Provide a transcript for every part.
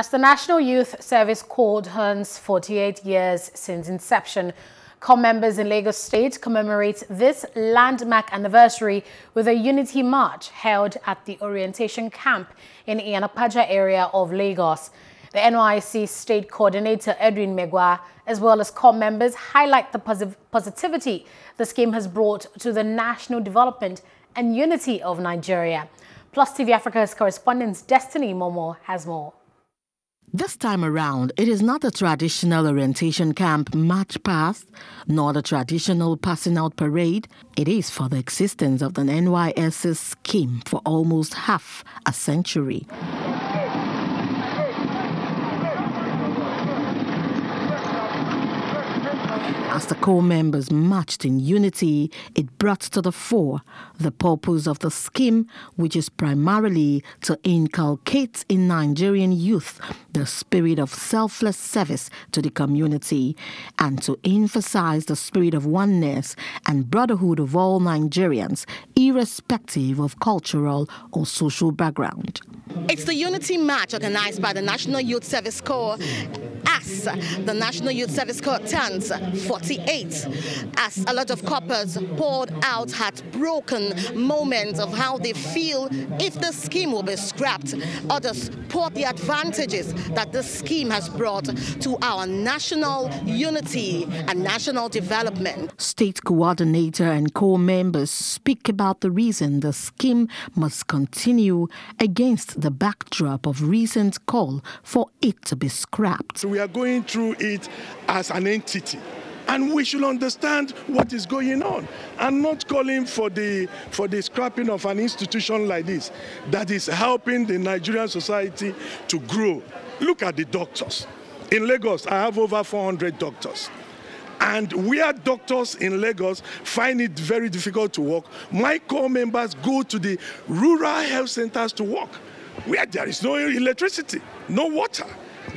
As the National Youth Service Corps turns 48 years since inception, Corps members in Lagos State commemorate this landmark anniversary with a unity march held at the orientation camp in Iyana ipaja area of Lagos. The NYSC State Coordinator Edwin Megwa, as well as Corps members, highlight the positivity the scheme has brought to the national development and unity of Nigeria. Plus TV Africa's correspondent Destiny Momo has more. This time around, it is not a traditional orientation camp march past, nor the traditional passing out parade. It is for the existence of the NYSC scheme for almost half a century. As the Corps members marched in unity, it brought to the fore the purpose of the scheme, which is primarily to inculcate in Nigerian youth the spirit of selfless service to the community and to emphasize the spirit of oneness and brotherhood of all Nigerians, irrespective of cultural or social background. It's the unity march organized by the National Youth Service Corps. As the National Youth Service Corps turns 48, as a lot of coppers poured out heartbroken moments of how they feel if the scheme will be scrapped, others poured the advantages that the scheme has brought to our national unity and national development. State coordinator and Corps members speak about the reason the scheme must continue against the backdrop of recent call for it to be scrapped. We are going through it as an entity, and we should understand what is going on and not calling for the scrapping of an institution like this that is helping the Nigerian society to grow. Look at the doctors. In Lagos, I have over 400 doctors. And we are doctors in Lagos find it very difficult to work. My Corps members go to the rural health centers to work, where there is no electricity, no water.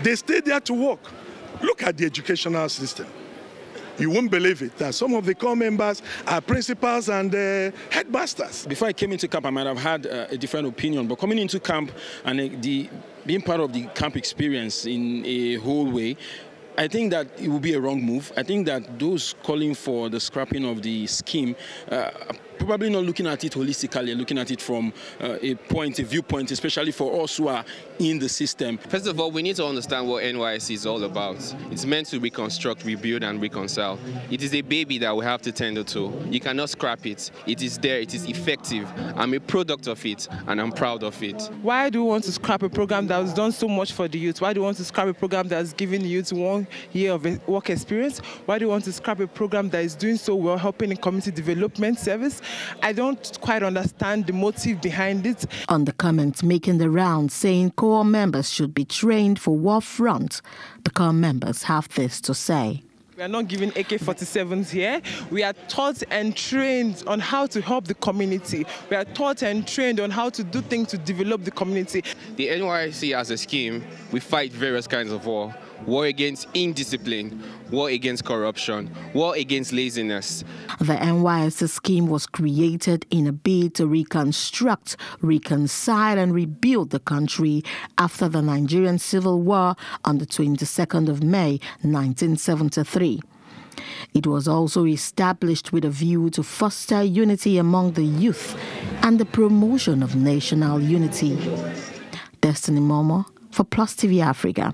They stay there to work. Look at the educational system. You won't believe it that some of the Corps members are principals and headmasters. Before I came into camp, I might have had a different opinion, but coming into camp and being part of the camp experience in a whole way, I think that it would be a wrong move. I think that those calling for the scrapping of the scheme are probably not looking at it holistically, looking at it from a viewpoint, especially for us who are in the system. First of all, we need to understand what NYSC is all about. It's meant to reconstruct, rebuild, and reconcile. It is a baby that we have to tender to. You cannot scrap it. It is there. It is effective. I'm a product of it, and I'm proud of it. Why do we want to scrap a program that has done so much for the youth? Why do we want to scrap a program that has given the youth 1 year of work experience? Why do we want to scrap a program that is doing so well, helping in community development service? I don't quite understand the motive behind it. On the comments making the rounds saying Corps members should be trained for war front, the Corps members have this to say. We are not giving AK-47s here. We are taught and trained on how to help the community. We are taught and trained on how to do things to develop the community. The NYSC as a scheme, we fight various kinds of war. War against indiscipline, war against corruption, war against laziness. The NYSC scheme was created in a bid to reconstruct, reconcile and rebuild the country after the Nigerian Civil War on the 22nd of May, 1973. It was also established with a view to foster unity among the youth and the promotion of national unity. Destiny Momo for Plus TV Africa.